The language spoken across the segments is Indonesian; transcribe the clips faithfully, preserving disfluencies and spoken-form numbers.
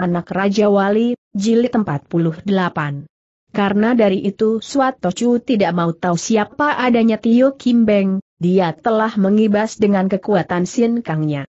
Anak Raja Wali, Jilid empat puluh delapan. Karena dari itu Swat Tocu tidak mau tahu siapa adanya Tio Kim Beng, dia telah mengibas dengan kekuatan Sin Kangnya.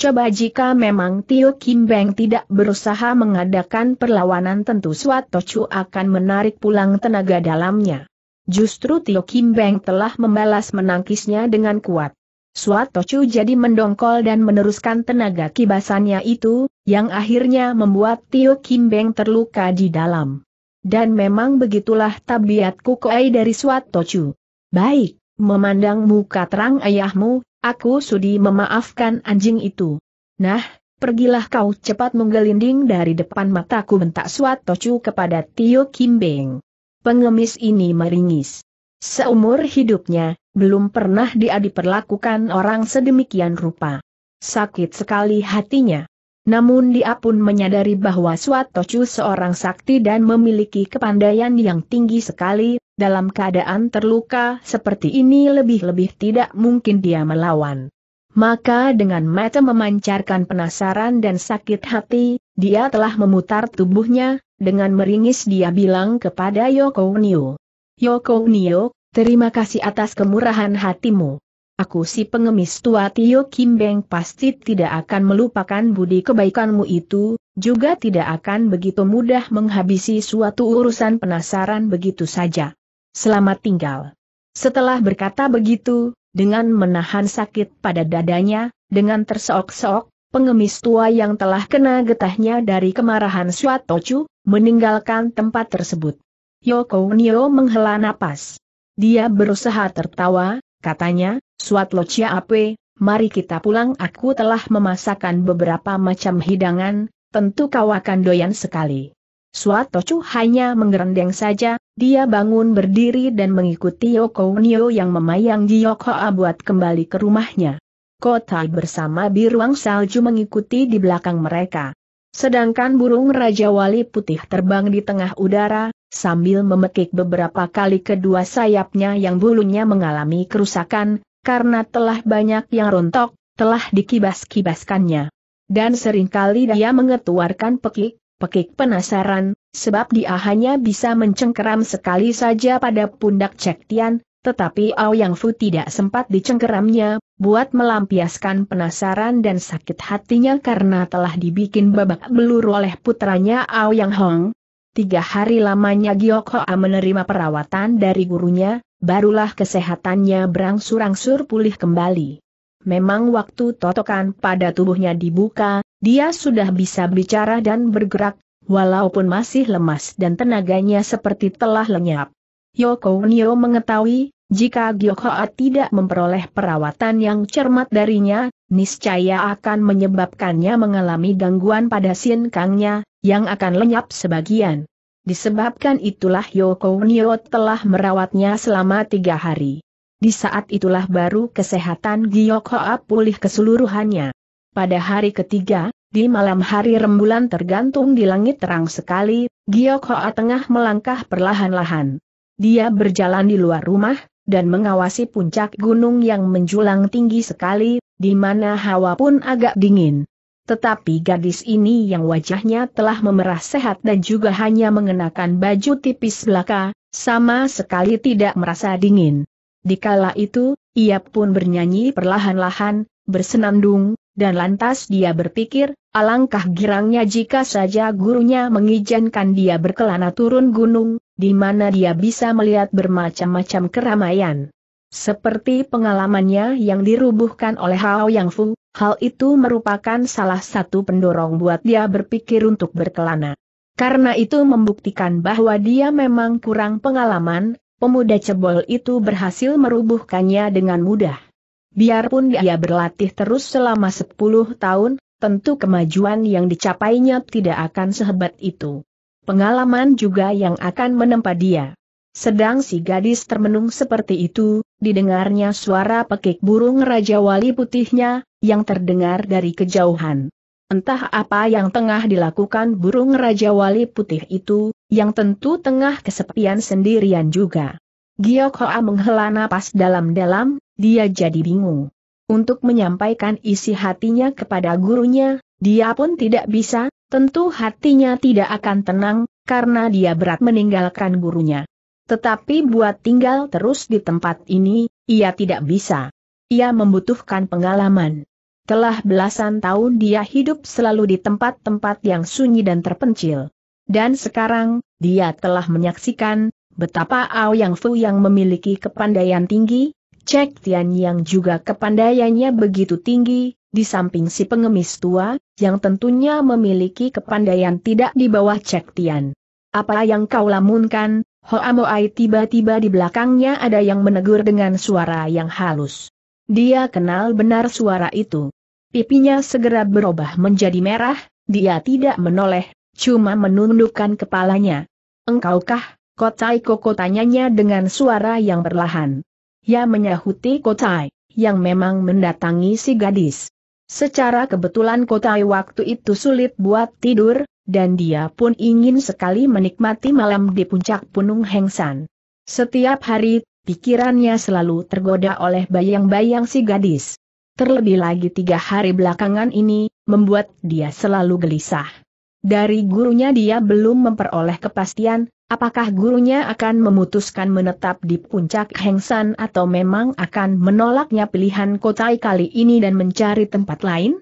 Coba jika memang Tio Kim Beng tidak berusaha mengadakan perlawanan, tentu Swat Tocu akan menarik pulang tenaga dalamnya. Justru Tio Kim Beng telah membalas menangkisnya dengan kuat. Swat Tocu jadi mendongkol dan meneruskan tenaga kibasannya itu, yang akhirnya membuat Tio Kim Beng terluka di dalam. Dan memang begitulah tabiat Kotai dari Swat Tocu. Baik, memandang muka terang ayahmu, aku sudi memaafkan anjing itu. Nah, pergilah kau, cepat menggelinding dari depan mataku, bentak Swat Tocu kepada Tio Kim Beng. Pengemis ini meringis. Seumur hidupnya, belum pernah dia diperlakukan orang sedemikian rupa. Sakit sekali hatinya. Namun dia pun menyadari bahwa Swat Tocu seorang sakti dan memiliki kepandaian yang tinggi sekali. Dalam keadaan terluka seperti ini lebih-lebih tidak mungkin dia melawan. Maka dengan mata memancarkan penasaran dan sakit hati, dia telah memutar tubuhnya. Dengan meringis dia bilang kepada Yoko Nio, "Yoko Nio, terima kasih atas kemurahan hatimu. Aku si pengemis tua Tio Kim Beng pasti tidak akan melupakan budi kebaikanmu itu, juga tidak akan begitu mudah menghabisi suatu urusan penasaran begitu saja. Selamat tinggal." Setelah berkata begitu, dengan menahan sakit pada dadanya, dengan terseok-seok, pengemis tua yang telah kena getahnya dari kemarahan Swat Tocu meninggalkan tempat tersebut. Yoko Nio menghela napas. Dia berusaha tertawa, katanya, "Swat Tocu ape, mari kita pulang, aku telah memasakkan beberapa macam hidangan, tentu kau akan doyan sekali." Swat Tocu hanya menggerendeng saja, dia bangun berdiri dan mengikuti Yoko Nio yang memayang Giok Hoa buat kembali ke rumahnya. Kotai bersama Biruang Salju mengikuti di belakang mereka. Sedangkan burung Raja Wali Putih terbang di tengah udara, sambil memekik beberapa kali kedua sayapnya yang bulunya mengalami kerusakan, karena telah banyak yang rontok, telah dikibas-kibaskannya. Dan seringkali dia mengeluarkan pekik-pekik penasaran, sebab dia hanya bisa mencengkeram sekali saja pada pundak Cek Tian, tetapi Ao Yang Fu tidak sempat dicengkeramnya, buat melampiaskan penasaran dan sakit hatinya karena telah dibikin babak belur oleh putranya Ao Yang Hong. Tiga hari lamanya Giok Hoa menerima perawatan dari gurunya, barulah kesehatannya berangsur-angsur pulih kembali. Memang waktu totokan pada tubuhnya dibuka, dia sudah bisa bicara dan bergerak, walaupun masih lemas dan tenaganya seperti telah lenyap. Yoko Nio mengetahui, jika Giok Hoa tidak memperoleh perawatan yang cermat darinya, niscaya akan menyebabkannya mengalami gangguan pada Sin Kangnya, yang akan lenyap sebagian. Disebabkan itulah Yoko Nio telah merawatnya selama tiga hari. Di saat itulah baru kesehatan Giok Hoa pulih keseluruhannya. Pada hari ketiga, di malam hari rembulan tergantung di langit terang sekali, Giok Hoa tengah melangkah perlahan-lahan. Dia berjalan di luar rumah, dan mengawasi puncak gunung yang menjulang tinggi sekali, di mana hawa pun agak dingin. Tetapi gadis ini yang wajahnya telah memerah sehat dan juga hanya mengenakan baju tipis belaka, sama sekali tidak merasa dingin. Dikala itu, ia pun bernyanyi perlahan-lahan, bersenandung, dan lantas dia berpikir, alangkah girangnya jika saja gurunya mengizinkan dia berkelana turun gunung, di mana dia bisa melihat bermacam-macam keramaian. Seperti pengalamannya yang dirubuhkan oleh Ao Yang Fu, hal itu merupakan salah satu pendorong buat dia berpikir untuk berkelana. Karena itu membuktikan bahwa dia memang kurang pengalaman, pemuda cebol itu berhasil merubuhkannya dengan mudah. Biarpun dia berlatih terus selama sepuluh tahun, tentu kemajuan yang dicapainya tidak akan sehebat itu. Pengalaman juga yang akan menempa dia. Sedang si gadis termenung seperti itu, didengarnya suara pekik burung Raja Wali Putihnya, yang terdengar dari kejauhan. Entah apa yang tengah dilakukan burung Raja Wali Putih itu, yang tentu tengah kesepian sendirian juga. Giok Hoa menghela napas dalam-dalam, dia jadi bingung. Untuk menyampaikan isi hatinya kepada gurunya, dia pun tidak bisa, Tentu hatinya tidak akan tenang, karena dia berat meninggalkan gurunya. Tetapi buat tinggal terus di tempat ini, ia tidak bisa. Ia membutuhkan pengalaman. Telah belasan tahun dia hidup selalu di tempat-tempat yang sunyi dan terpencil. Dan sekarang, dia telah menyaksikan betapa Ao Yang Fu yang memiliki kepandaian tinggi, Cek Tian yang juga kepandaiannya begitu tinggi, di samping si pengemis tua, yang tentunya memiliki kepandaian tidak di bawah Cek Tian. Apa yang kau lamunkan, Hoa Moai? Tiba-tiba di belakangnya ada yang menegur dengan suara yang halus. Dia kenal benar suara itu. Pipinya segera berubah menjadi merah, dia tidak menoleh, cuma menundukkan kepalanya. Engkaukah, Kotai Koko? tanyanya dengan suara yang perlahan. Ya, menyahuti Kotai, yang memang mendatangi si gadis. Secara kebetulan Kotai waktu itu sulit buat tidur, dan dia pun ingin sekali menikmati malam di puncak Gunung Hengsan. Setiap hari, pikirannya selalu tergoda oleh bayang-bayang si gadis. Terlebih lagi tiga hari belakangan ini, membuat dia selalu gelisah. Dari gurunya dia belum memperoleh kepastian, apakah gurunya akan memutuskan menetap di puncak Hengsan atau memang akan menolaknya pilihan Kotai kali ini dan mencari tempat lain?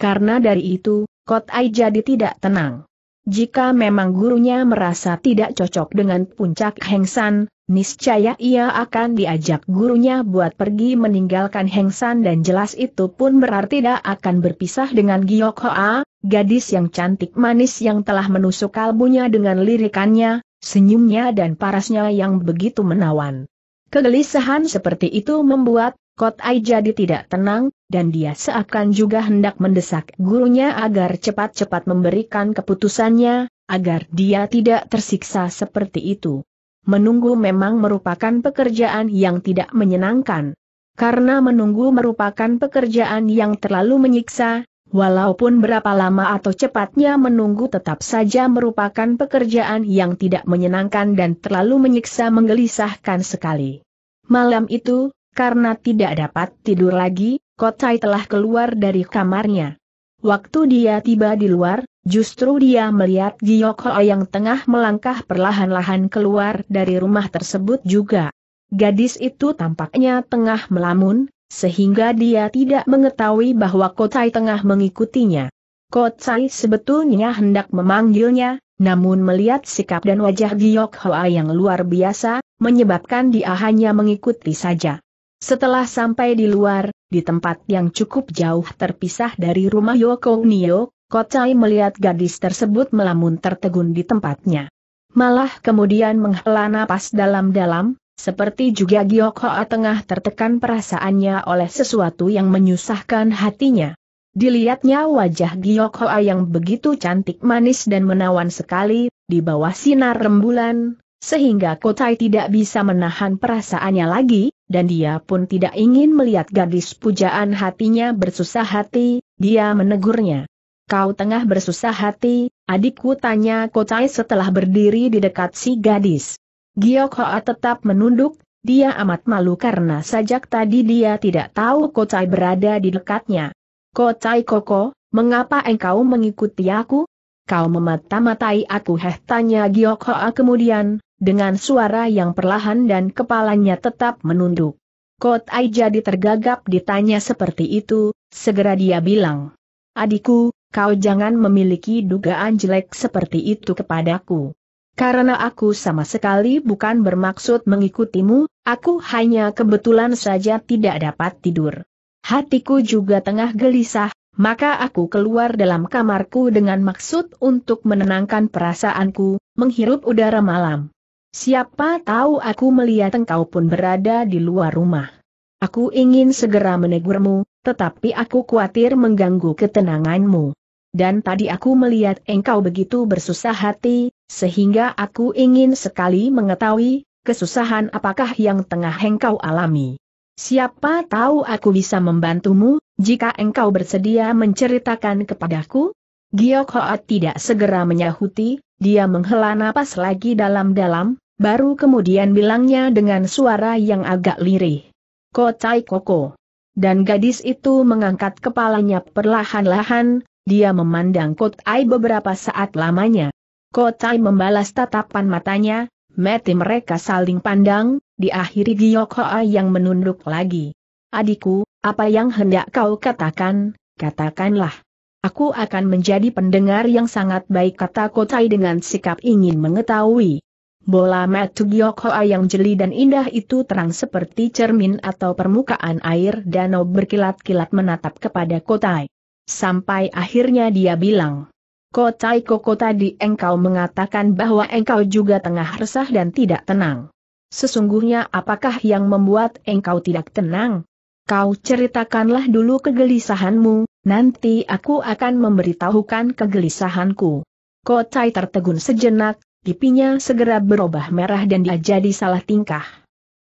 Karena dari itu, Kotai jadi tidak tenang. Jika memang gurunya merasa tidak cocok dengan puncak Hengsan, niscaya ia akan diajak gurunya buat pergi meninggalkan Hengsan, dan jelas itu pun berarti dia akan berpisah dengan Giok Hoa, gadis yang cantik manis yang telah menusuk kalbunya dengan lirikannya, senyumnya dan parasnya yang begitu menawan. Kegelisahan seperti itu membuat Kotai jadi tidak tenang, dan dia seakan juga hendak mendesak gurunya agar cepat-cepat memberikan keputusannya, agar dia tidak tersiksa seperti itu. Menunggu memang merupakan pekerjaan yang tidak menyenangkan. Karena menunggu merupakan pekerjaan yang terlalu menyiksa, walaupun berapa lama atau cepatnya menunggu tetap saja merupakan pekerjaan yang tidak menyenangkan dan terlalu menyiksa, menggelisahkan sekali. Malam itu, karena tidak dapat tidur lagi, Kotai telah keluar dari kamarnya. Waktu dia tiba di luar, justru dia melihat Giok Hoa yang tengah melangkah perlahan-lahan keluar dari rumah tersebut juga. Gadis itu tampaknya tengah melamun, sehingga dia tidak mengetahui bahwa Kotai tengah mengikutinya. Kotai sebetulnya hendak memanggilnya, namun melihat sikap dan wajah Giok Hoa yang luar biasa, menyebabkan dia hanya mengikuti saja. Setelah sampai di luar, di tempat yang cukup jauh terpisah dari rumah Yoko Nio, Kotai melihat gadis tersebut melamun tertegun di tempatnya. Malah kemudian menghela napas dalam-dalam, seperti juga Giok Hoa tengah tertekan perasaannya oleh sesuatu yang menyusahkan hatinya. Dilihatnya wajah Giok Hoa yang begitu cantik manis dan menawan sekali, di bawah sinar rembulan, sehingga Kotai tidak bisa menahan perasaannya lagi, dan dia pun tidak ingin melihat gadis pujaan hatinya bersusah hati. Dia menegurnya. Kau tengah bersusah hati, adikku? tanya Kotai setelah berdiri di dekat si gadis. Giok Hoa tetap menunduk, dia amat malu karena sejak tadi dia tidak tahu Kotai berada di dekatnya. Kotai Koko, mengapa engkau mengikuti aku? Kau memata-matai aku, heh? tanya Giok Hoa kemudian, dengan suara yang perlahan dan kepalanya tetap menunduk. Kotai jadi tergagap ditanya seperti itu, segera dia bilang. Adikku, kau jangan memiliki dugaan jelek seperti itu kepadaku. Karena aku sama sekali bukan bermaksud mengikutimu, aku hanya kebetulan saja tidak dapat tidur. Hatiku juga tengah gelisah, maka aku keluar dalam kamarku dengan maksud untuk menenangkan perasaanku, menghirup udara malam. Siapa tahu aku melihat engkau pun berada di luar rumah. Aku ingin segera menegurmu, tetapi aku khawatir mengganggu ketenanganmu. Dan tadi aku melihat engkau begitu bersusah hati, sehingga aku ingin sekali mengetahui, kesusahan apakah yang tengah engkau alami. Siapa tahu aku bisa membantumu, jika engkau bersedia menceritakan kepadaku? Giok Hoa tidak segera menyahuti, dia menghela napas lagi dalam-dalam, baru kemudian bilangnya dengan suara yang agak lirih. Kotai Koko. Dan gadis itu mengangkat kepalanya perlahan-lahan, Dia memandang Kotai beberapa saat lamanya. Kotai membalas tatapan matanya, mati mereka saling pandang, diakhiri Giok Hoa yang menunduk lagi. "Adikku, apa yang hendak kau katakan, katakanlah. Aku akan menjadi pendengar yang sangat baik," kata Kotai dengan sikap ingin mengetahui. Bola mata Giok Hoa yang jeli dan indah itu terang seperti cermin atau permukaan air danau berkilat-kilat menatap kepada Kotai. Sampai akhirnya dia bilang, "Kotai, Koko, tadi engkau mengatakan bahwa engkau juga tengah resah dan tidak tenang. Sesungguhnya apakah yang membuat engkau tidak tenang? Kau ceritakanlah dulu kegelisahanmu, nanti aku akan memberitahukan kegelisahanku." Kotai tertegun sejenak, pipinya segera berubah merah dan dia jadi salah tingkah.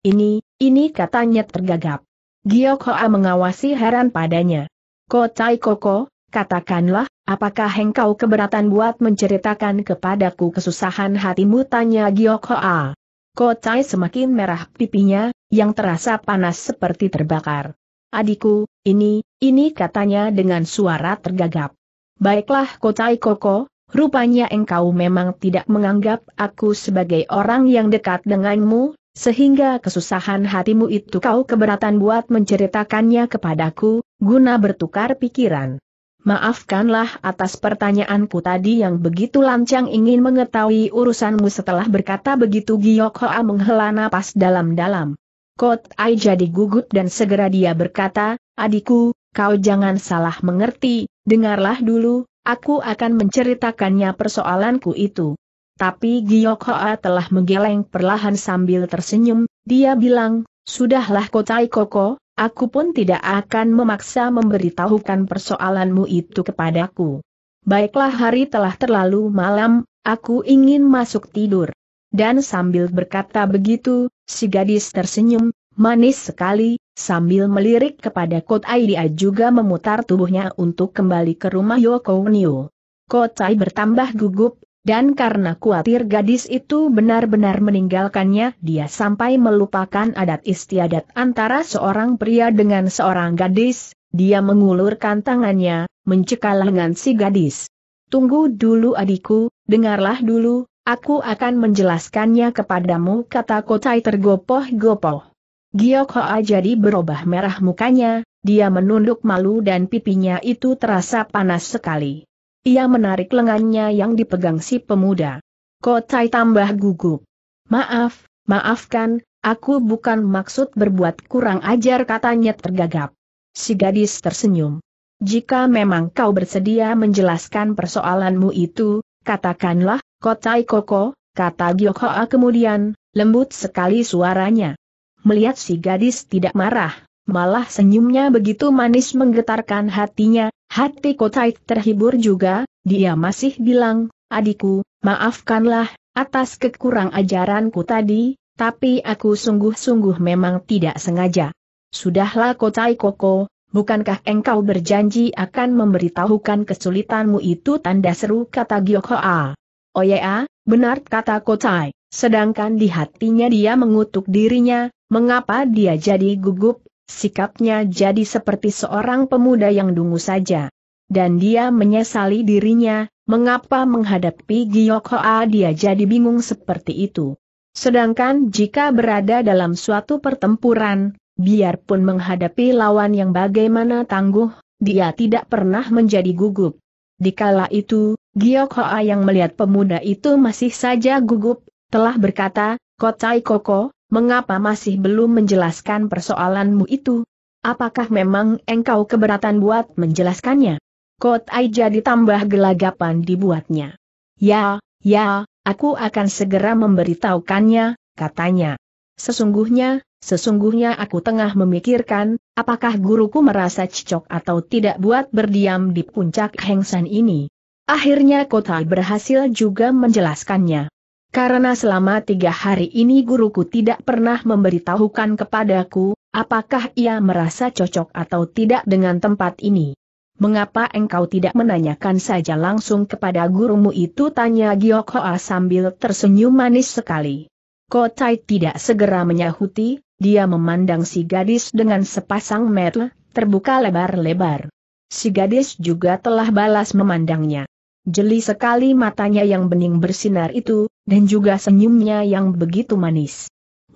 "Ini, ini," katanya tergagap. Giok Hoa mengawasi heran padanya. "Kotai, Koko, katakanlah, apakah engkau keberatan buat menceritakan kepadaku kesusahan hatimu?" tanya Giok Hoa. Kotai semakin merah pipinya, yang terasa panas seperti terbakar. "Adikku, ini, ini," katanya dengan suara tergagap. "Baiklah, Kotai, Koko, rupanya engkau memang tidak menganggap aku sebagai orang yang dekat denganmu, sehingga kesusahan hatimu itu kau keberatan buat menceritakannya kepadaku, guna bertukar pikiran. Maafkanlah atas pertanyaanku tadi yang begitu lancang ingin mengetahui urusanmu." Setelah berkata begitu Giok Hoa menghela napas dalam-dalam. Kotai jadi gugup dan segera dia berkata, "Adikku, kau jangan salah mengerti, dengarlah dulu, aku akan menceritakannya persoalanku itu." Tapi Giok Hoa telah menggeleng perlahan sambil tersenyum, dia bilang, "Sudahlah Kotai, Koko, aku pun tidak akan memaksa memberitahukan persoalanmu itu kepadaku. Baiklah, hari telah terlalu malam, aku ingin masuk tidur." Dan sambil berkata begitu, si gadis tersenyum, manis sekali, sambil melirik kepada Kotai dia juga memutar tubuhnya untuk kembali ke rumah Yoko Nio. Kotai bertambah gugup. Dan karena khawatir gadis itu benar-benar meninggalkannya, dia sampai melupakan adat istiadat antara seorang pria dengan seorang gadis. Dia mengulurkan tangannya, mencekal lengan si gadis. "Tunggu dulu adikku, dengarlah dulu, aku akan menjelaskannya kepadamu," kata Kotai tergopoh-gopoh. Giok Hoa jadi berubah merah mukanya, dia menunduk malu dan pipinya itu terasa panas sekali. Ia menarik lengannya yang dipegang si pemuda. Kotai tambah gugup. "Maaf, maafkan, aku bukan maksud berbuat kurang ajar," katanya tergagap. Si gadis tersenyum. "Jika memang kau bersedia menjelaskan persoalanmu itu, katakanlah, Kotai, Koko," kata Giok Hoa kemudian, lembut sekali suaranya. Melihat si gadis tidak marah, malah senyumnya begitu manis menggetarkan hatinya, hati Kotai terhibur juga, dia masih bilang, "Adikku, maafkanlah atas kekurang ajaranku tadi, tapi aku sungguh-sungguh memang tidak sengaja." "Sudahlah Kotai, Koko, bukankah engkau berjanji akan memberitahukan kesulitanmu itu?" tanda seru kata Giok Hoa. "Oh ya, benar," kata Kotai, sedangkan di hatinya dia mengutuk dirinya, mengapa dia jadi gugup? Sikapnya jadi seperti seorang pemuda yang dungu saja. Dan dia menyesali dirinya, mengapa menghadapi Giok Hoa dia jadi bingung seperti itu. Sedangkan jika berada dalam suatu pertempuran, biarpun menghadapi lawan yang bagaimana tangguh, dia tidak pernah menjadi gugup. Dikala itu, Giok Hoa yang melihat pemuda itu masih saja gugup, telah berkata, "Kotai, Koko, mengapa masih belum menjelaskan persoalanmu itu? Apakah memang engkau keberatan buat menjelaskannya?" Kotai jadi tambah gelagapan dibuatnya. "Ya, ya, aku akan segera memberitahukannya," katanya. "Sesungguhnya, sesungguhnya aku tengah memikirkan, apakah guruku merasa cocok atau tidak buat berdiam di puncak Hengsan ini." Akhirnya Kotai berhasil juga menjelaskannya. "Karena selama tiga hari ini guruku tidak pernah memberitahukan kepadaku, apakah ia merasa cocok atau tidak dengan tempat ini." "Mengapa engkau tidak menanyakan saja langsung kepada gurumu itu?" tanya Giok Hoa sambil tersenyum manis sekali. Kotai tidak segera menyahuti, dia memandang si gadis dengan sepasang mata terbuka lebar-lebar. Si gadis juga telah balas memandangnya. Jeli sekali matanya yang bening bersinar itu, dan juga senyumnya yang begitu manis.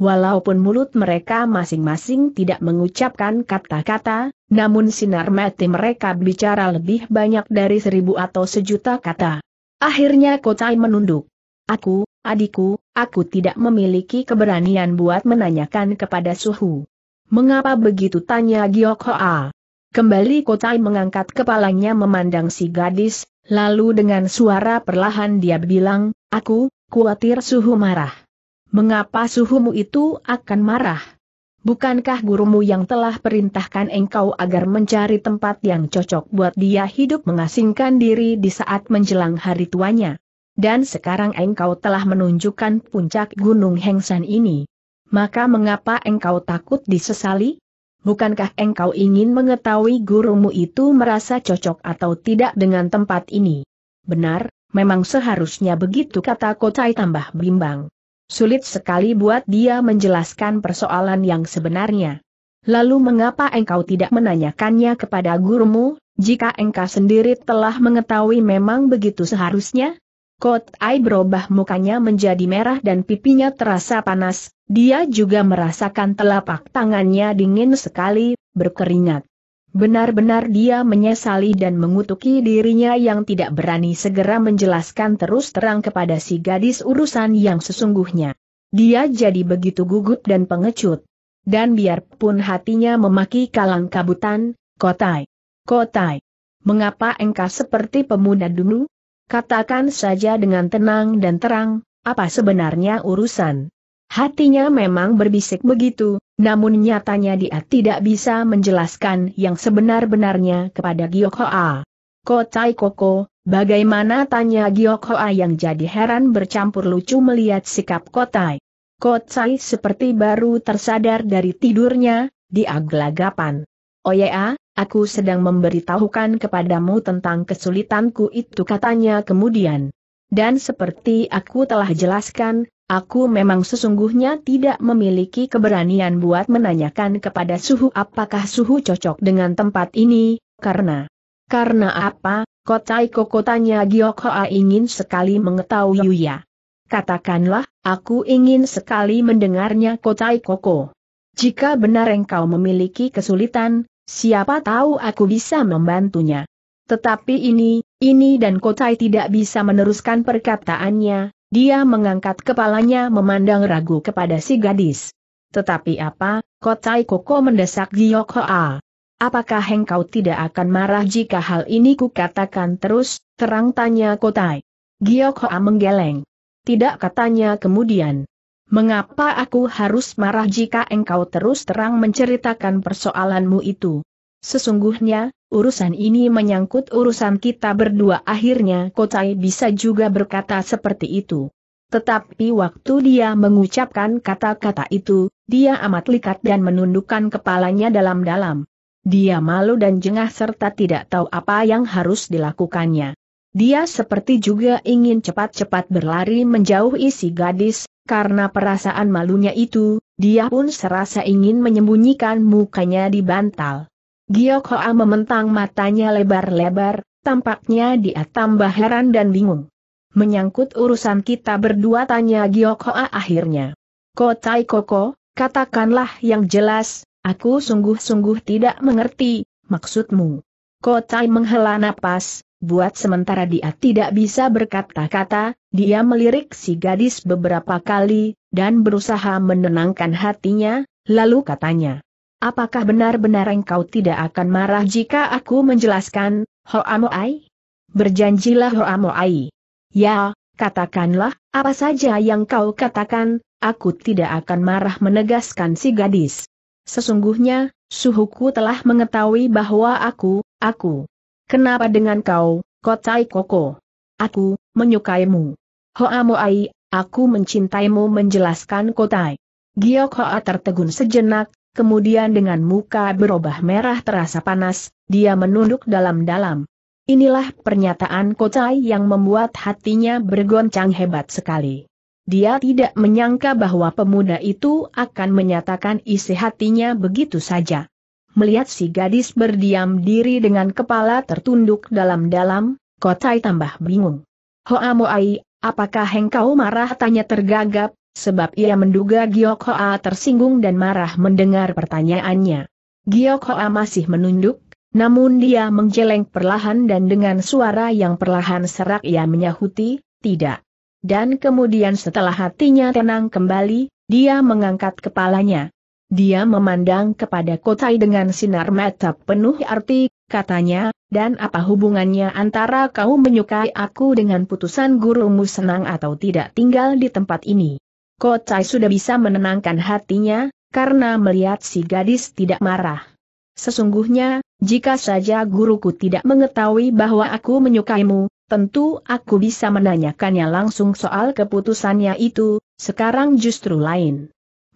Walaupun mulut mereka masing-masing tidak mengucapkan kata-kata, namun sinar mata mereka bicara lebih banyak dari seribu atau sejuta kata. Akhirnya Kotai menunduk. Aku, adikku, aku tidak memiliki keberanian buat menanyakan kepada Suhu. Mengapa begitu, tanya Giok Hoa. Kembali Kotai mengangkat kepalanya memandang si gadis, lalu dengan suara perlahan dia bilang, aku khawatir Suhu marah. Mengapa suhumu itu akan marah? Bukankah gurumu yang telah perintahkan engkau agar mencari tempat yang cocok buat dia hidup mengasingkan diri di saat menjelang hari tuanya? Dan sekarang engkau telah menunjukkan puncak gunung Hengsan ini. Maka mengapa engkau takut disesali? Bukankah engkau ingin mengetahui gurumu itu merasa cocok atau tidak dengan tempat ini? Benar, memang seharusnya begitu, kata Kotai tambah bimbang. Sulit sekali buat dia menjelaskan persoalan yang sebenarnya. Lalu mengapa engkau tidak menanyakannya kepada gurumu, jika engkau sendiri telah mengetahui memang begitu seharusnya? Kotai berubah mukanya menjadi merah dan pipinya terasa panas, dia juga merasakan telapak tangannya dingin sekali, berkeringat. Benar-benar dia menyesali dan mengutuki dirinya yang tidak berani segera menjelaskan terus terang kepada si gadis urusan yang sesungguhnya. Dia jadi begitu gugup dan pengecut. Dan biarpun hatinya memaki kalang kabutan, Kotai. Kotai. Mengapa engkau seperti pemuda dulu? Katakan saja dengan tenang dan terang, apa sebenarnya urusan? Hatinya memang berbisik begitu, namun nyatanya dia tidak bisa menjelaskan yang sebenar-benarnya kepada Giok Hoa. Kotai Koko, bagaimana, tanya Giok Hoa yang jadi heran bercampur lucu melihat sikap Kotai. Kotai seperti baru tersadar dari tidurnya, dia gelagapan. Oh ya, aku sedang memberitahukan kepadamu tentang kesulitanku itu, katanya kemudian. Dan seperti aku telah jelaskan, aku memang sesungguhnya tidak memiliki keberanian buat menanyakan kepada Suhu apakah Suhu cocok dengan tempat ini, karena... Karena apa, Kotai Koko, tanya Giok Hoa ingin sekali mengetahui ya. Katakanlah, aku ingin sekali mendengarnya, Kotai Koko. Jika benar engkau memiliki kesulitan, siapa tahu aku bisa membantunya. Tetapi ini, ini dan Kotai tidak bisa meneruskan perkataannya, dia mengangkat kepalanya memandang ragu kepada si gadis. Tetapi apa, Kotai Koko, mendesak Giok Hoa. Apakah engkau tidak akan marah jika hal ini kukatakan terus terang, tanya Kotai. Giok Hoa menggeleng. Tidak, katanya kemudian. Mengapa aku harus marah jika engkau terus terang menceritakan persoalanmu itu? Sesungguhnya, urusan ini menyangkut urusan kita berdua, akhirnya Kotai bisa juga berkata seperti itu. Tetapi waktu dia mengucapkan kata-kata itu, dia amat likat dan menundukkan kepalanya dalam-dalam. Dia malu dan jengah serta tidak tahu apa yang harus dilakukannya. Dia seperti juga ingin cepat-cepat berlari menjauhi si gadis, karena perasaan malunya itu, dia pun serasa ingin menyembunyikan mukanya di bantal. Giok Hoa mementang matanya lebar-lebar, tampaknya dia tambah heran dan bingung. Menyangkut urusan kita berdua, tanya Giok Hoa akhirnya. Kotai Koko, katakanlah yang jelas, aku sungguh-sungguh tidak mengerti maksudmu. Kotai menghela napas. Buat sementara dia tidak bisa berkata-kata, dia melirik si gadis beberapa kali, dan berusaha menenangkan hatinya, lalu katanya. Apakah benar-benar engkau tidak akan marah jika aku menjelaskan, Hoamoai? Berjanjilah, Hoamoai. Ya, katakanlah, apa saja yang kau katakan, aku tidak akan marah, menegaskan si gadis. Sesungguhnya, suhuku telah mengetahui bahwa aku, aku. Kenapa dengan kau, Kotai Koko? Aku menyukaimu. Hoamoai, aku mencintaimu, menjelaskan Kotai. Giok Hoa tertegun sejenak, kemudian dengan muka berubah merah terasa panas, dia menunduk dalam-dalam. Inilah pernyataan Kotai yang membuat hatinya bergoncang hebat sekali. Dia tidak menyangka bahwa pemuda itu akan menyatakan isi hatinya begitu saja. Melihat si gadis berdiam diri dengan kepala tertunduk dalam-dalam, Kotai tambah bingung. Hoa Moai, apakah engkau marah? Tanya tergagap, sebab ia menduga Giok Hoa tersinggung dan marah mendengar pertanyaannya. Giok Hoa masih menunduk, namun dia menjeleng perlahan dan dengan suara yang perlahan serak ia menyahuti, "Tidak." Dan kemudian setelah hatinya tenang kembali, dia mengangkat kepalanya. Dia memandang kepada Kotai dengan sinar mata penuh arti, katanya, "Dan apa hubungannya antara kau menyukai aku dengan putusan gurumu? Senang atau tidak tinggal di tempat ini?" Kotai sudah bisa menenangkan hatinya, karena melihat si gadis tidak marah. "Sesungguhnya, jika saja guruku tidak mengetahui bahwa aku menyukaimu, tentu aku bisa menanyakannya langsung soal keputusannya itu. Sekarang justru lain."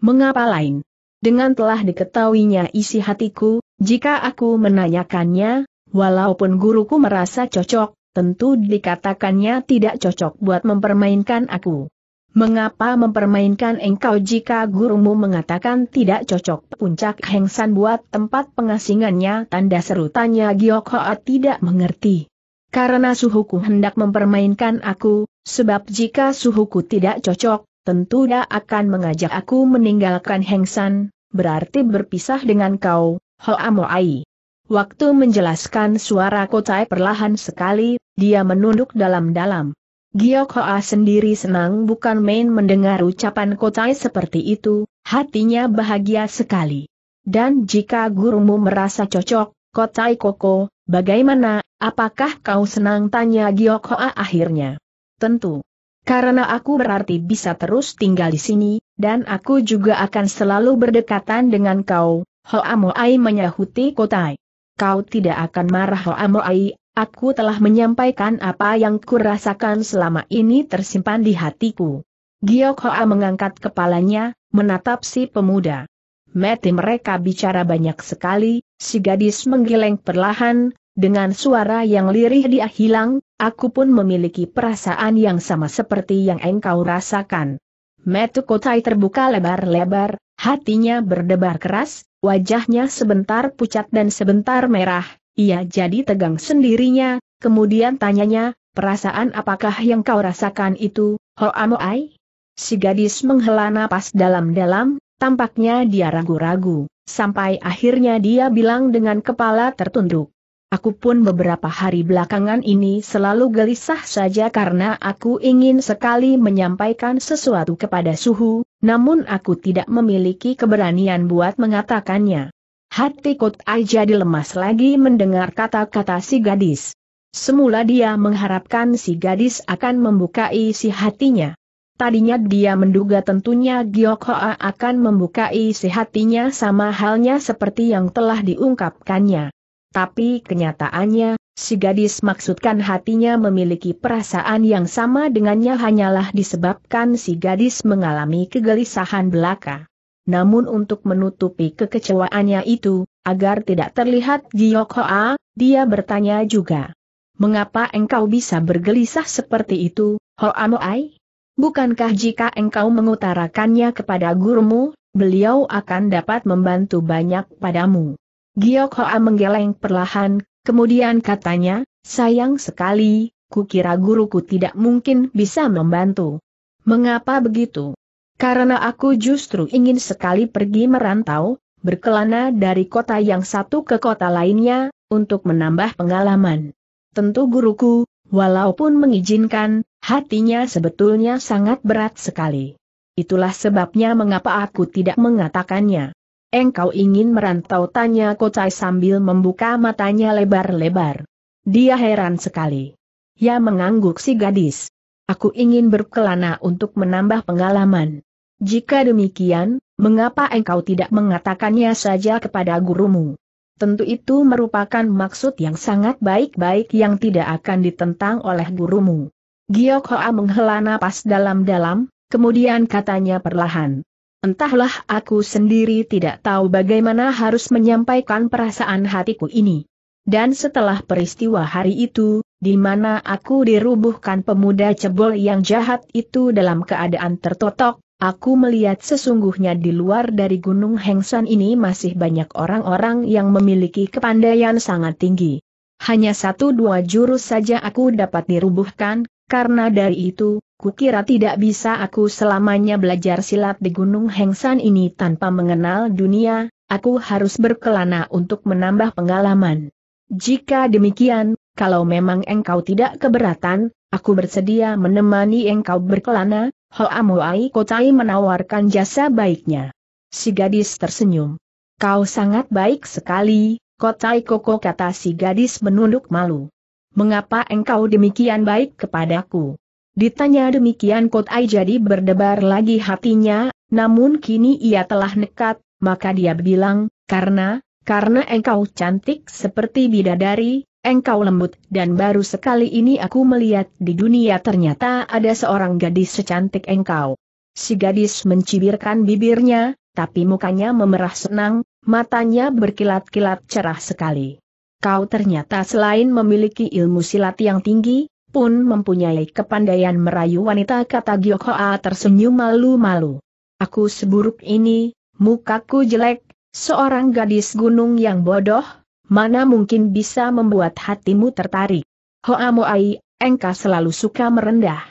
"Mengapa lain?" "Dengan telah diketahuinya isi hatiku, jika aku menanyakannya, walaupun guruku merasa cocok, tentu dikatakannya tidak cocok buat mempermainkan aku." "Mengapa mempermainkan engkau jika gurumu mengatakan tidak cocok puncak Hengsan buat tempat pengasingannya?" Tanda seru tanya Giok Hoa tidak mengerti. "Karena suhuku hendak mempermainkan aku, sebab jika suhuku tidak cocok, tentu dia akan mengajak aku meninggalkan Hengsan, berarti berpisah dengan kau, Hoa Moai." Waktu menjelaskan suara Kotai perlahan sekali, dia menunduk dalam-dalam. Giok Hoa sendiri senang bukan main mendengar ucapan Kotai seperti itu, hatinya bahagia sekali. "Dan jika gurumu merasa cocok, Kotai Koko, bagaimana? Apakah kau senang?" tanya Giok Hoa akhirnya. "Tentu. Karena aku berarti bisa terus tinggal di sini, dan aku juga akan selalu berdekatan dengan kau, Hoa Moai," menyahuti Kotai. "Kau tidak akan marah Hoa Moai, aku telah menyampaikan apa yang kurasakan selama ini tersimpan di hatiku." Giok Hoa mengangkat kepalanya, menatap si pemuda. Mati mereka bicara banyak sekali, si gadis menggeleng perlahan. Dengan suara yang lirih dia hilang, "Aku pun memiliki perasaan yang sama seperti yang engkau rasakan." Mata Kotai terbuka lebar-lebar, hatinya berdebar keras, wajahnya sebentar pucat dan sebentar merah, ia jadi tegang sendirinya, kemudian tanyanya, "Perasaan apakah yang kau rasakan itu, Hoa Moai?" Si gadis menghela napas dalam-dalam, tampaknya dia ragu-ragu, sampai akhirnya dia bilang dengan kepala tertunduk, "Aku pun beberapa hari belakangan ini selalu gelisah saja karena aku ingin sekali menyampaikan sesuatu kepada suhu, namun aku tidak memiliki keberanian buat mengatakannya." Hati Kotai jadi lemas lagi mendengar kata-kata si gadis. Semula dia mengharapkan si gadis akan membuka isi hatinya. Tadinya dia menduga tentunya Giok Hoa akan membuka isi hatinya sama halnya seperti yang telah diungkapkannya. Tapi kenyataannya, si gadis maksudkan hatinya memiliki perasaan yang sama dengannya hanyalah disebabkan si gadis mengalami kegelisahan belaka. Namun untuk menutupi kekecewaannya itu, agar tidak terlihat Giok Hoa, dia bertanya juga, "Mengapa engkau bisa bergelisah seperti itu, Hoa Moai? Bukankah jika engkau mengutarakannya kepada gurumu, beliau akan dapat membantu banyak padamu?" Giok Hoa menggeleng perlahan, kemudian katanya, "Sayang sekali, kukira guruku tidak mungkin bisa membantu." "Mengapa begitu?" "Karena aku justru ingin sekali pergi merantau, berkelana dari kota yang satu ke kota lainnya, untuk menambah pengalaman." "Tentu guruku, walaupun mengizinkan, hatinya sebetulnya sangat berat sekali. Itulah sebabnya mengapa aku tidak mengatakannya." "Engkau ingin merantau?" tanya Kotai sambil membuka matanya lebar-lebar. Dia heran sekali. Ya mengangguk si gadis. "Aku ingin berkelana untuk menambah pengalaman." "Jika demikian, mengapa engkau tidak mengatakannya saja kepada gurumu? Tentu itu merupakan maksud yang sangat baik-baik yang tidak akan ditentang oleh gurumu." Giok Hoa menghela napas dalam-dalam, kemudian katanya perlahan, "Entahlah, aku sendiri tidak tahu bagaimana harus menyampaikan perasaan hatiku ini." Dan setelah peristiwa hari itu, di mana aku dirubuhkan pemuda cebol yang jahat itu dalam keadaan tertotok, Aku melihat sesungguhnya di luar dari Gunung Hengsan ini masih banyak orang-orang yang memiliki kepandaian sangat tinggi. Hanya satu dua jurus saja aku dapat dirubuhkan, karena dari itu, kukira tidak bisa aku selamanya belajar silat di Gunung Hengsan ini tanpa mengenal dunia, aku harus berkelana untuk menambah pengalaman. Jika demikian, kalau memang engkau tidak keberatan, aku bersedia menemani engkau berkelana. Hoamuai Kotai menawarkan jasa baiknya. Si gadis tersenyum. Kau sangat baik sekali, Kotai Koko, kata si gadis menunduk malu. Mengapa engkau demikian baik kepadaku? Ditanya demikian Kotai jadi berdebar lagi hatinya, namun kini ia telah nekat, maka dia bilang, karena, karena engkau cantik seperti bidadari. Engkau lembut dan baru sekali ini aku melihat di dunia ternyata ada seorang gadis secantik engkau. Si gadis mencibirkan bibirnya, tapi mukanya memerah senang, matanya berkilat-kilat cerah sekali. Kau ternyata selain memiliki ilmu silat yang tinggi, pun mempunyai kepandaian merayu wanita, kata Giok Hoa tersenyum malu-malu. Aku seburuk ini, mukaku jelek, seorang gadis gunung yang bodoh. Mana mungkin bisa membuat hatimu tertarik? Hoamuai, engkau selalu suka merendah.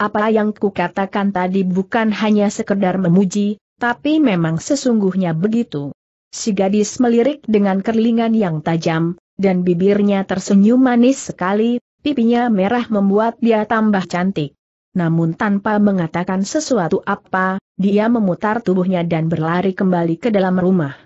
Apa yang kukatakan tadi bukan hanya sekedar memuji, tapi memang sesungguhnya begitu. Si gadis melirik dengan kerlingan yang tajam, dan bibirnya tersenyum manis sekali, pipinya merah membuat dia tambah cantik. Namun tanpa mengatakan sesuatu apa, dia memutar tubuhnya dan berlari kembali ke dalam rumah.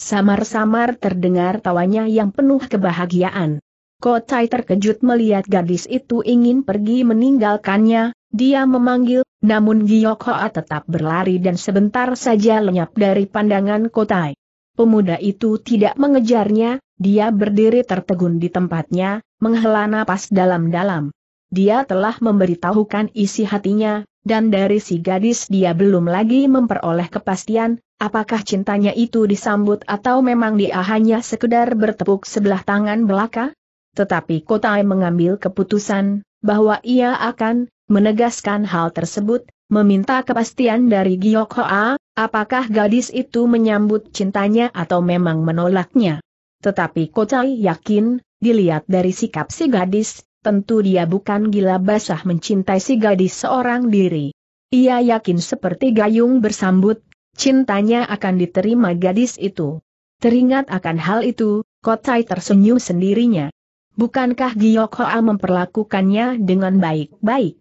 Samar-samar terdengar tawanya yang penuh kebahagiaan. Kotai terkejut melihat gadis itu ingin pergi meninggalkannya, dia memanggil, namun Giok Hoa tetap berlari dan sebentar saja lenyap dari pandangan Kotai. Pemuda itu tidak mengejarnya, dia berdiri tertegun di tempatnya, menghela napas dalam-dalam. Dia telah memberitahukan isi hatinya, dan dari si gadis dia belum lagi memperoleh kepastian. Apakah cintanya itu disambut atau memang dia hanya sekedar bertepuk sebelah tangan belaka? Tetapi Kotai mengambil keputusan, bahwa ia akan menegaskan hal tersebut, meminta kepastian dari Giok Hoa, apakah gadis itu menyambut cintanya atau memang menolaknya. Tetapi Kotai yakin, dilihat dari sikap si gadis, tentu dia bukan gila basah mencintai si gadis seorang diri. Ia yakin seperti gayung bersambut, cintanya akan diterima gadis itu. Teringat akan hal itu, Kotai tersenyum sendirinya. Bukankah Giok Hoa memperlakukannya dengan baik-baik?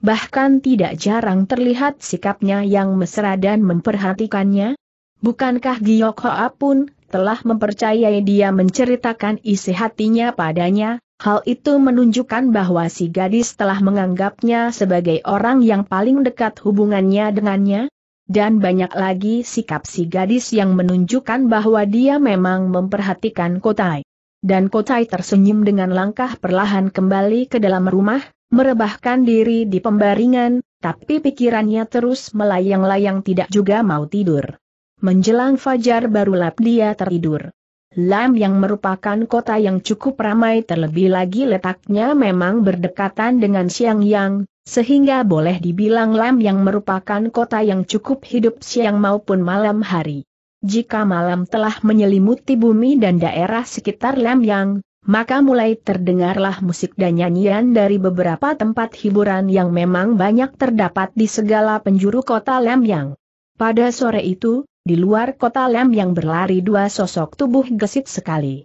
Bahkan tidak jarang terlihat sikapnya yang mesra dan memperhatikannya. Bukankah Giok Hoa pun telah mempercayai dia menceritakan isi hatinya padanya? Hal itu menunjukkan bahwa si gadis telah menganggapnya sebagai orang yang paling dekat hubungannya dengannya. Dan banyak lagi sikap si gadis yang menunjukkan bahwa dia memang memperhatikan Kotai. Dan Kotai tersenyum dengan langkah perlahan kembali ke dalam rumah, merebahkan diri di pembaringan, tapi pikirannya terus melayang-layang tidak juga mau tidur. Menjelang fajar barulah dia tertidur. Lam yang merupakan kota yang cukup ramai, terlebih lagi letaknya memang berdekatan dengan Siang Yang, sehingga boleh dibilang Lam yang merupakan kota yang cukup hidup siang maupun malam hari. Jika malam telah menyelimuti bumi dan daerah sekitar Lam Yang, maka mulai terdengarlah musik dan nyanyian dari beberapa tempat hiburan yang memang banyak terdapat di segala penjuru kota Lam Yang. Pada sore itu, di luar kota Lam Yang berlari dua sosok tubuh gesit sekali.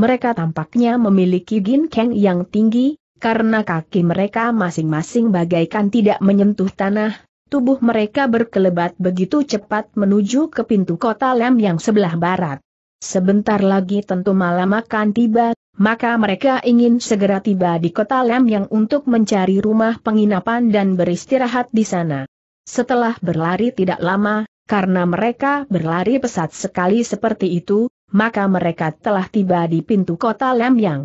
Mereka tampaknya memiliki ginkeng yang tinggi, karena kaki mereka masing-masing bagaikan tidak menyentuh tanah, tubuh mereka berkelebat begitu cepat menuju ke pintu kota Lam yang sebelah barat. Sebentar lagi tentu malam akan tiba, maka mereka ingin segera tiba di kota Lam yang untuk mencari rumah penginapan dan beristirahat di sana. Setelah berlari tidak lama, karena mereka berlari pesat sekali seperti itu, maka mereka telah tiba di pintu kota Lam yang.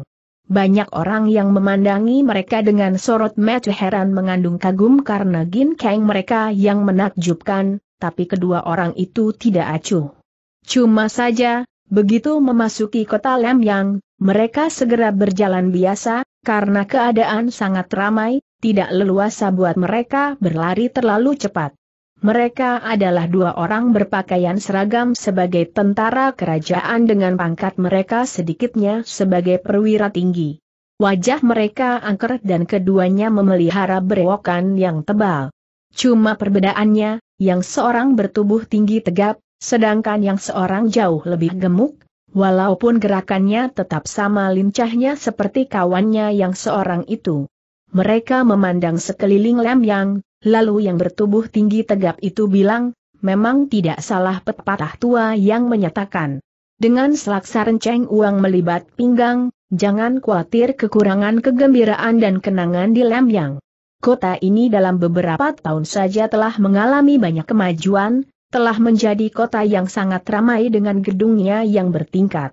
Banyak orang yang memandangi mereka dengan sorot mata heran mengandung kagum karena ginkeng mereka yang menakjubkan, tapi kedua orang itu tidak acuh. Cuma saja, begitu memasuki kota Lam Yang, mereka segera berjalan biasa, karena keadaan sangat ramai, tidak leluasa buat mereka berlari terlalu cepat. Mereka adalah dua orang berpakaian seragam sebagai tentara kerajaan dengan pangkat mereka sedikitnya sebagai perwira tinggi. Wajah mereka angker dan keduanya memelihara berewokan yang tebal. Cuma perbedaannya, yang seorang bertubuh tinggi tegap, sedangkan yang seorang jauh lebih gemuk, walaupun gerakannya tetap sama lincahnya seperti kawannya yang seorang itu. Mereka memandang sekeliling Lam Yang, lalu yang bertubuh tinggi tegap itu bilang, memang tidak salah pepatah tua yang menyatakan. Dengan selaksa renceng uang melibat pinggang, jangan khawatir kekurangan kegembiraan dan kenangan di Lam Yang. Kota ini dalam beberapa tahun saja telah mengalami banyak kemajuan, telah menjadi kota yang sangat ramai dengan gedungnya yang bertingkat.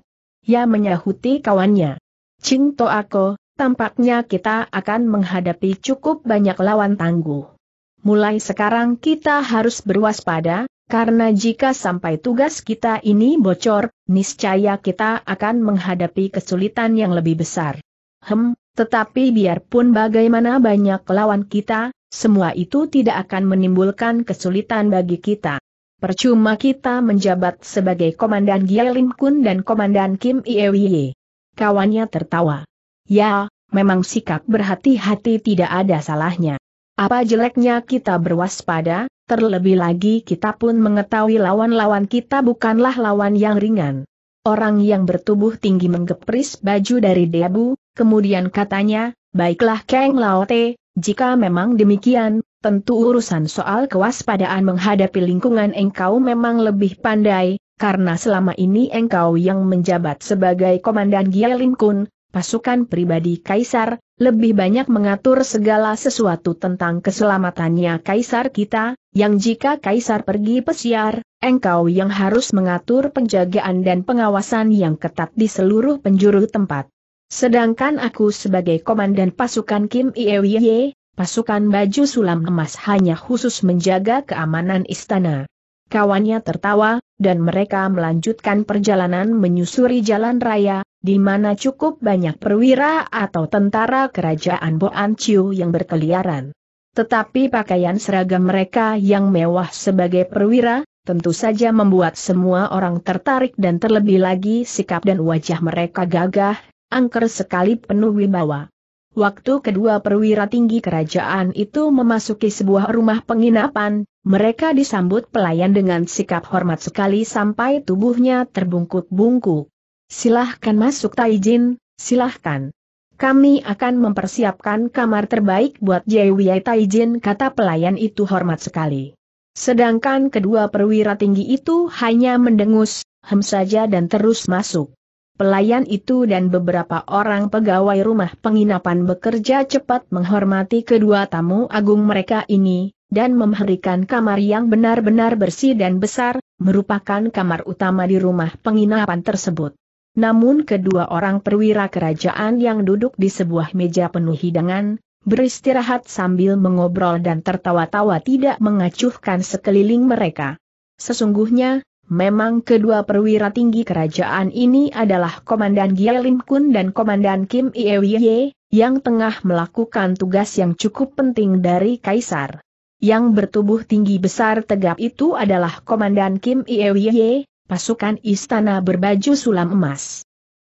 Ia menyahuti kawannya. Cing To Ako, tampaknya kita akan menghadapi cukup banyak lawan tangguh. Mulai sekarang kita harus berwaspada, karena jika sampai tugas kita ini bocor, niscaya kita akan menghadapi kesulitan yang lebih besar. Hem, tetapi biarpun bagaimana banyak lawan kita, semua itu tidak akan menimbulkan kesulitan bagi kita. Percuma kita menjabat sebagai Komandan Gie Lin Kun dan Komandan Kim Ie Wie. Kawannya tertawa. Ya, memang sikap berhati-hati tidak ada salahnya. Apa jeleknya kita berwaspada? Terlebih lagi kita pun mengetahui lawan-lawan kita bukanlah lawan yang ringan. Orang yang bertubuh tinggi menggepris baju dari debu, kemudian katanya, baiklah Keng Laote, jika memang demikian, tentu urusan soal kewaspadaan menghadapi lingkungan engkau memang lebih pandai, karena selama ini engkau yang menjabat sebagai Komandan Gie Lin Kun, pasukan pribadi Kaisar, lebih banyak mengatur segala sesuatu tentang keselamatannya Kaisar kita, yang jika Kaisar pergi pesiar, engkau yang harus mengatur penjagaan dan pengawasan yang ketat di seluruh penjuru tempat. Sedangkan aku sebagai Komandan pasukan Kim Ie Wie, pasukan baju sulam emas hanya khusus menjaga keamanan istana. Kawannya tertawa, dan mereka melanjutkan perjalanan menyusuri jalan raya, di mana cukup banyak perwira atau tentara kerajaan Boanchiu yang berkeliaran. Tetapi pakaian seragam mereka yang mewah sebagai perwira, tentu saja membuat semua orang tertarik dan terlebih lagi sikap dan wajah mereka gagah, angker sekali penuh wibawa. Waktu kedua perwira tinggi kerajaan itu memasuki sebuah rumah penginapan, mereka disambut pelayan dengan sikap hormat sekali sampai tubuhnya terbungkuk-bungkuk. Silahkan masuk Taijin, silahkan. Kami akan mempersiapkan kamar terbaik buat Jewiyai Taijin, kata pelayan itu hormat sekali. Sedangkan kedua perwira tinggi itu hanya mendengus, hem saja dan terus masuk. Pelayan itu dan beberapa orang pegawai rumah penginapan bekerja cepat menghormati kedua tamu agung mereka ini, dan memberikan kamar yang benar-benar bersih dan besar, merupakan kamar utama di rumah penginapan tersebut. Namun kedua orang perwira kerajaan yang duduk di sebuah meja penuh hidangan, beristirahat sambil mengobrol dan tertawa-tawa tidak mengacuhkan sekeliling mereka. Sesungguhnya, memang kedua perwira tinggi kerajaan ini adalah Komandan Gie Lin Kun dan Komandan Kim Ie Wie, yang tengah melakukan tugas yang cukup penting dari Kaisar. Yang bertubuh tinggi besar tegap itu adalah Komandan Kim Ie Wie, pasukan istana berbaju sulam emas.